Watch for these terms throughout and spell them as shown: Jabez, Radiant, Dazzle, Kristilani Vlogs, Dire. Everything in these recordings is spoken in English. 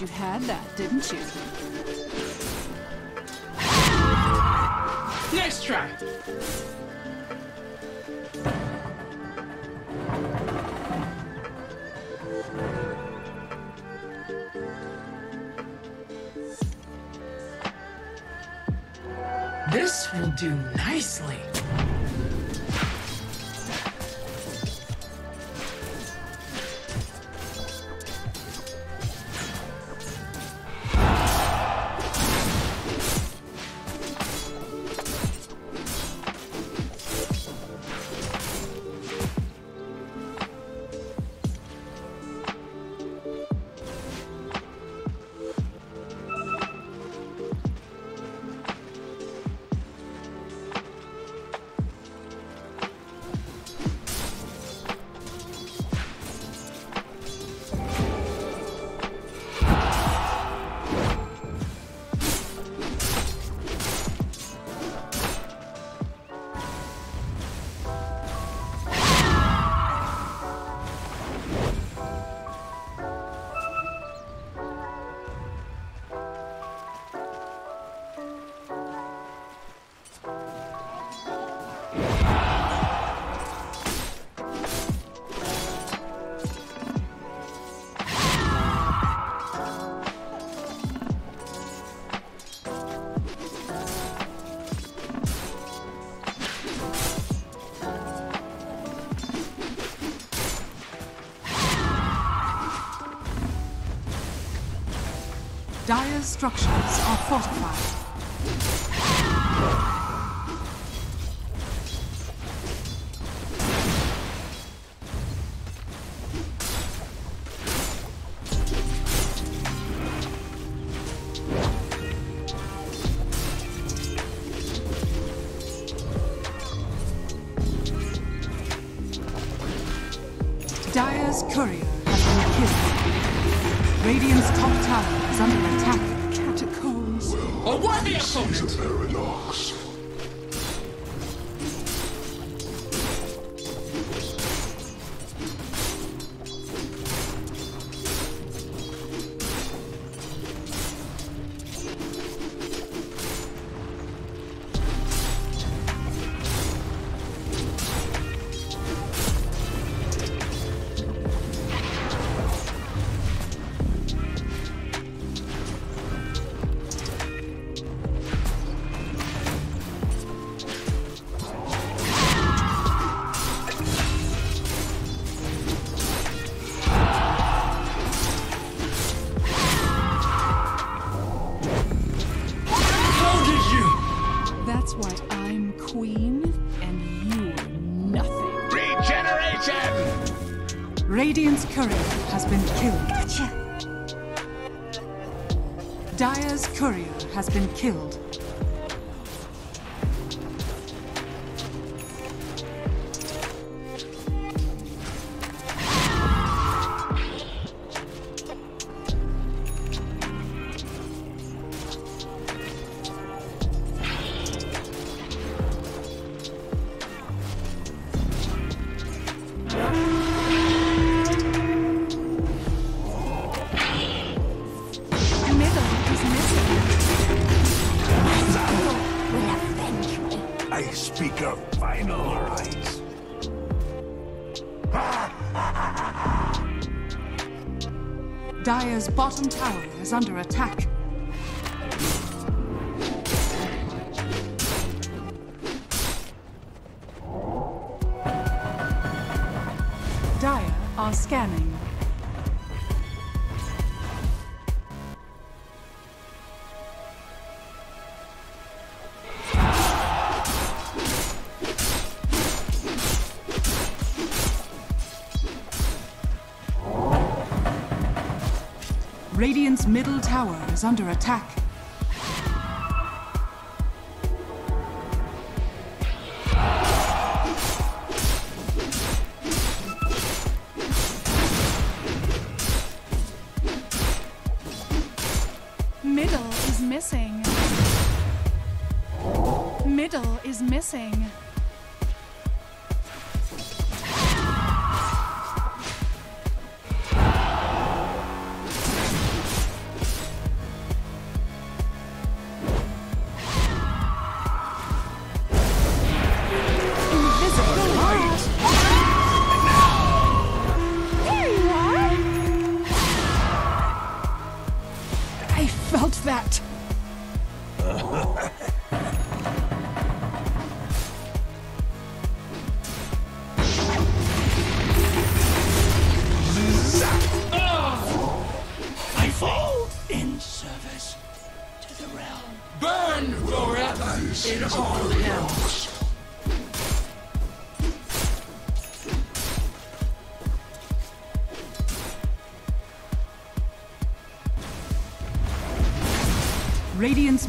You had that, didn't you? Nice try! This will do nicely. Dire's structures are fortified. Dire's courier has been killed. Radiant's top tower is under attack. Catacombs. A worthy opponent! Paradox. Radiant's courier has been killed. Gotcha! Dire's courier has been killed. Dire's bottom tower is under attack. Dire are scanning. Radiant's middle tower is under attack. Middle is missing. Middle is missing. That. I fall in service to the realm. Burn forever in all hells. Radiant's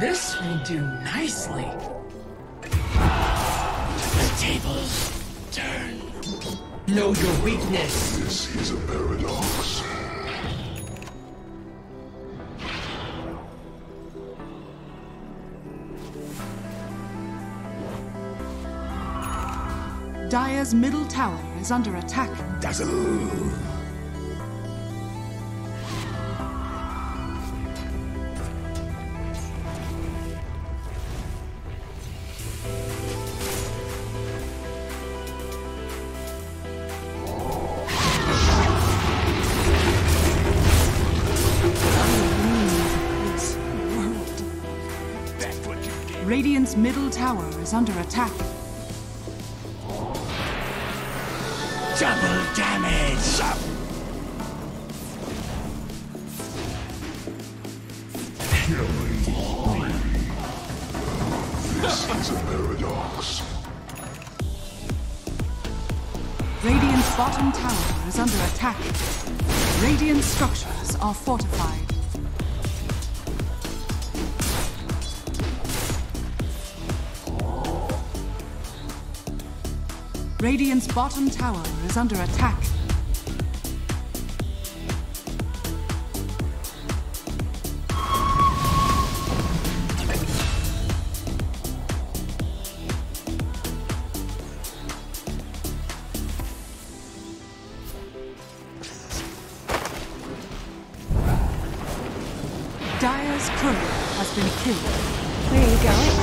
This will do nicely. Tables turn. Know your weakness. This is a paradox. Dire's middle tower is under attack. Dazzle. Radiant's middle tower is under attack. Double damage! This is a paradox. Radiant's bottom tower is under attack. Radiant structures are fortified. Radiant's bottom tower is under attack. Dire's crew has been killed. Where are you going?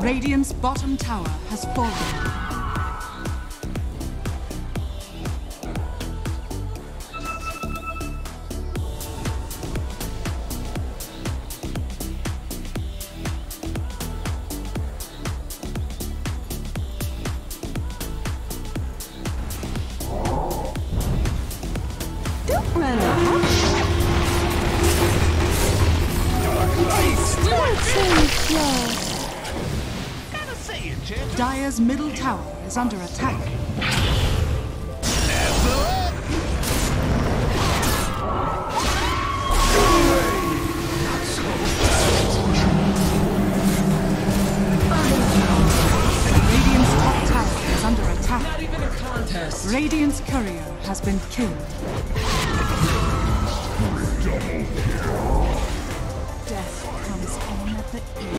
Radiant's bottom tower has fallen. Don't run off! Dire's middle tower is under attack. Radiant's top tower is under attack. Not even a contest. Radiant's courier has been killed. Death comes on at the end.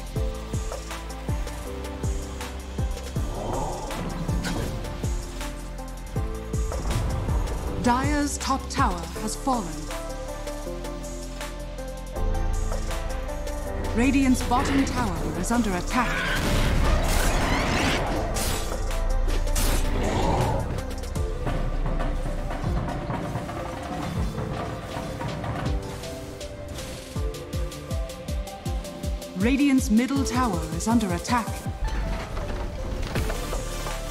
Dire's top tower has fallen. Radiant's bottom tower is under attack. Radiant's middle tower is under attack.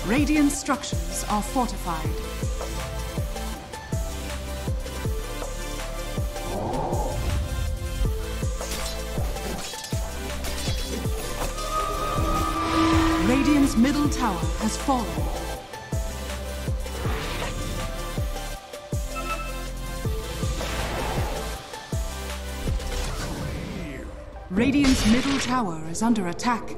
Radiant structures are fortified. Radiant's middle tower has fallen. Radiant's middle tower is under attack.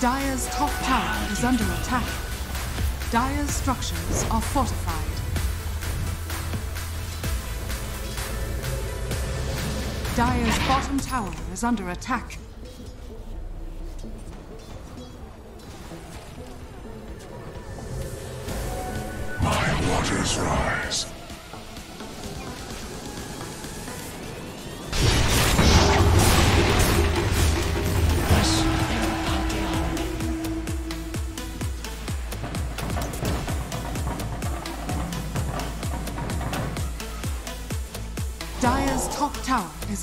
Dire's top tower is under attack. Dire's structures are fortified. Dire's bottom tower is under attack. My waters rise. Dire's top tower is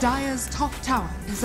Dire's top tower is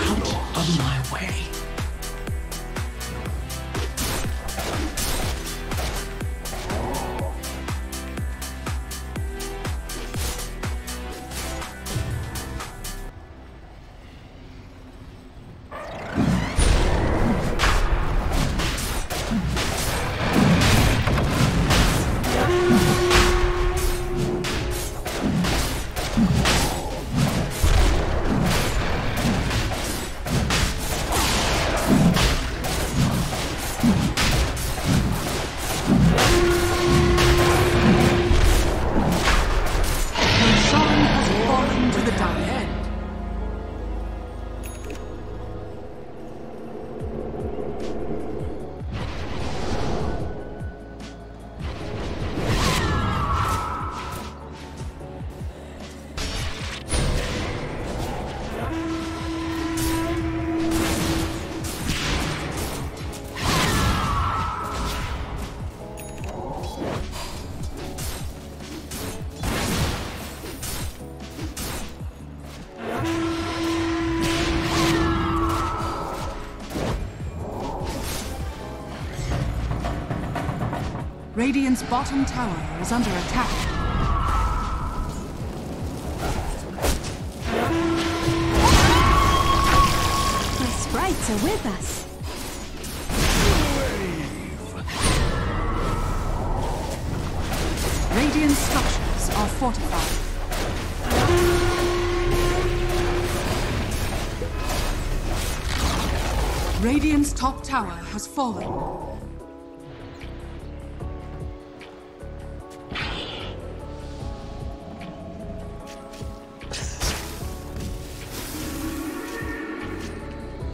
Out of my Radiant's bottom tower is under attack. The sprites are with us. Radiant's structures are fortified. Radiant's top tower has fallen.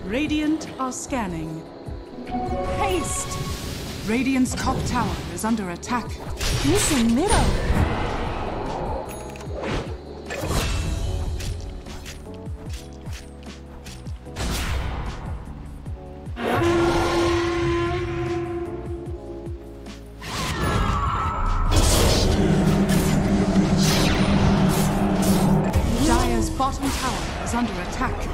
Radiant are scanning. Haste! Radiant's top tower is under attack. Missing middle! Dire's bottom tower is under attack.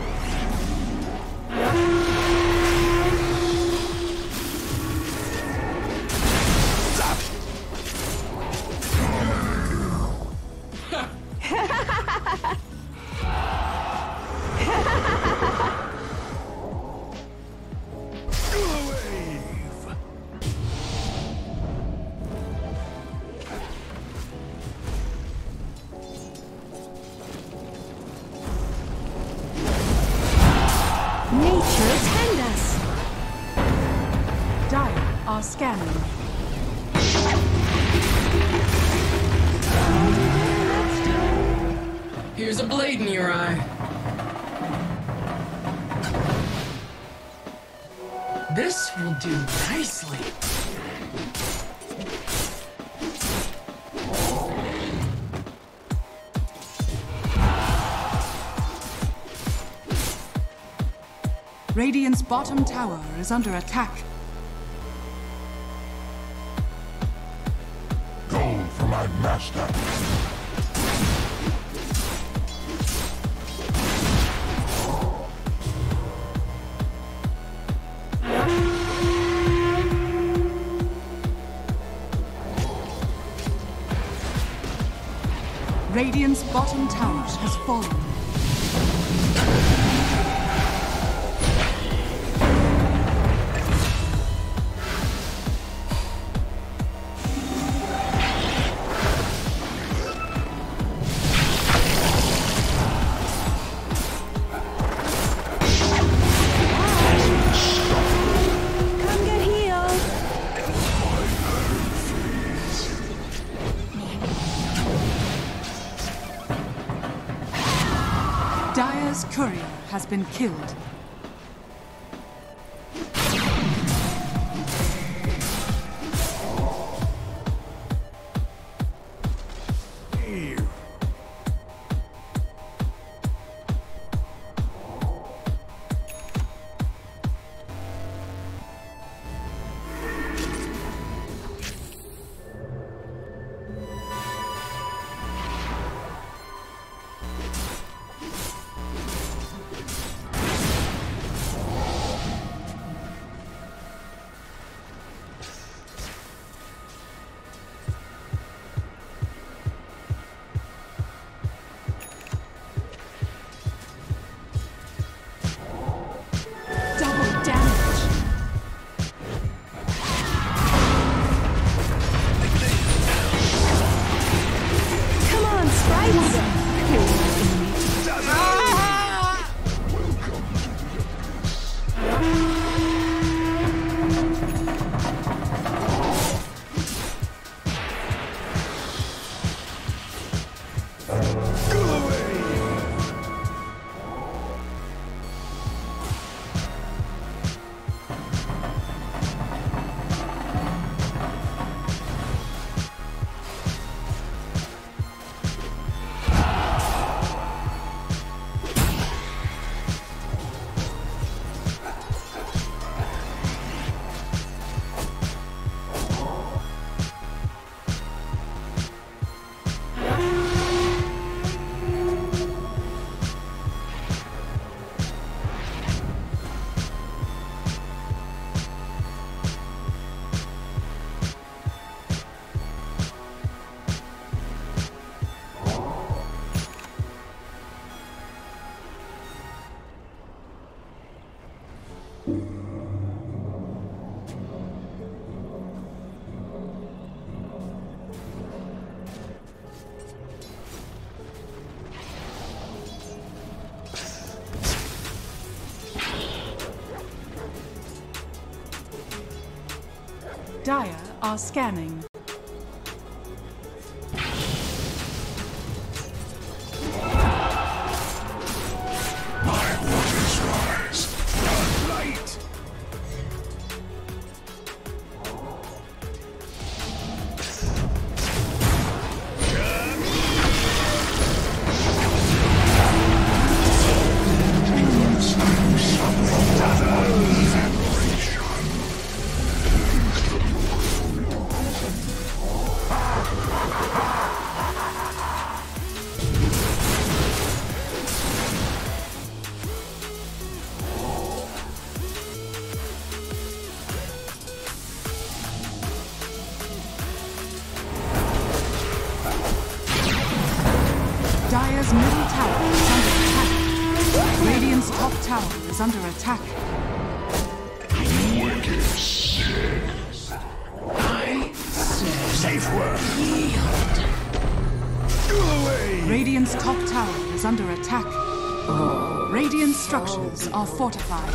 Scanning. Here's a blade in your eye. This will do nicely. Radiant's bottom tower is under attack. Master. Radiant's bottom tower has fallen. Dire's courier has been killed. Dire are scanning. Dire's middle tower is under attack. Radiant's top tower is under attack. Wicked sick. I said safe word. Go away. Radiant's top tower is under attack. Radiant structures are fortified.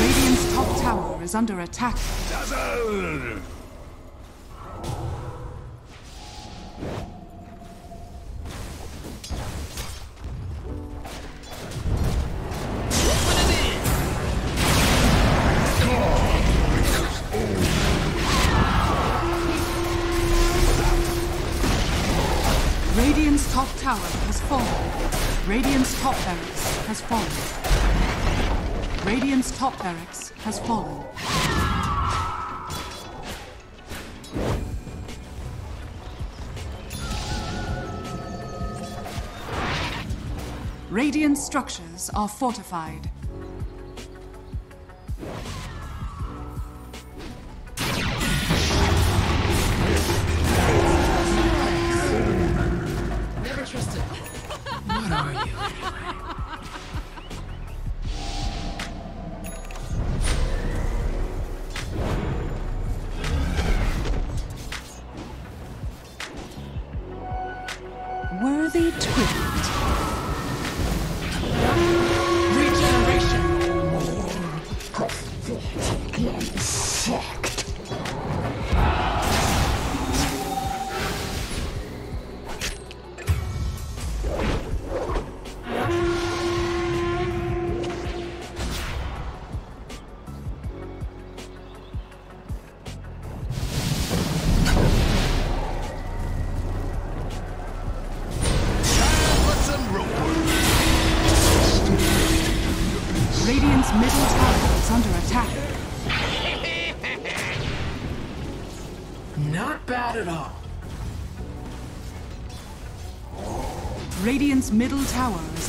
Radiant's top tower is under attack. Dazzle! Radiant's top tower has fallen. Radiant's top barracks has fallen. Radiant's top barracks has fallen. Radiant structures are fortified. Never trusted. What are you anyway? Worthy twin. Radiant's middle tower is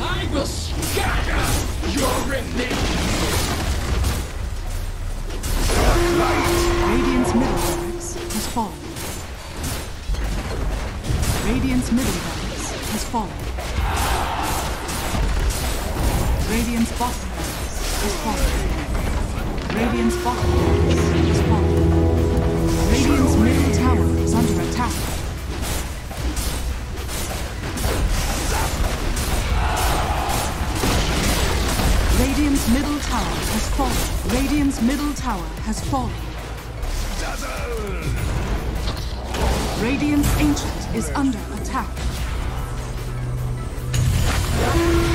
I will scatter your remains! Radiant's middle barracks has fallen. Radiant's middle barracks has fallen. Radiant's bottom barracks has fallen. Radiant's bottom barracks has fallen. Radiant's middle tower is under attack. Radiant's middle tower has fallen. Radiant's middle tower has fallen. Dazzle! Radiant's ancient is under attack.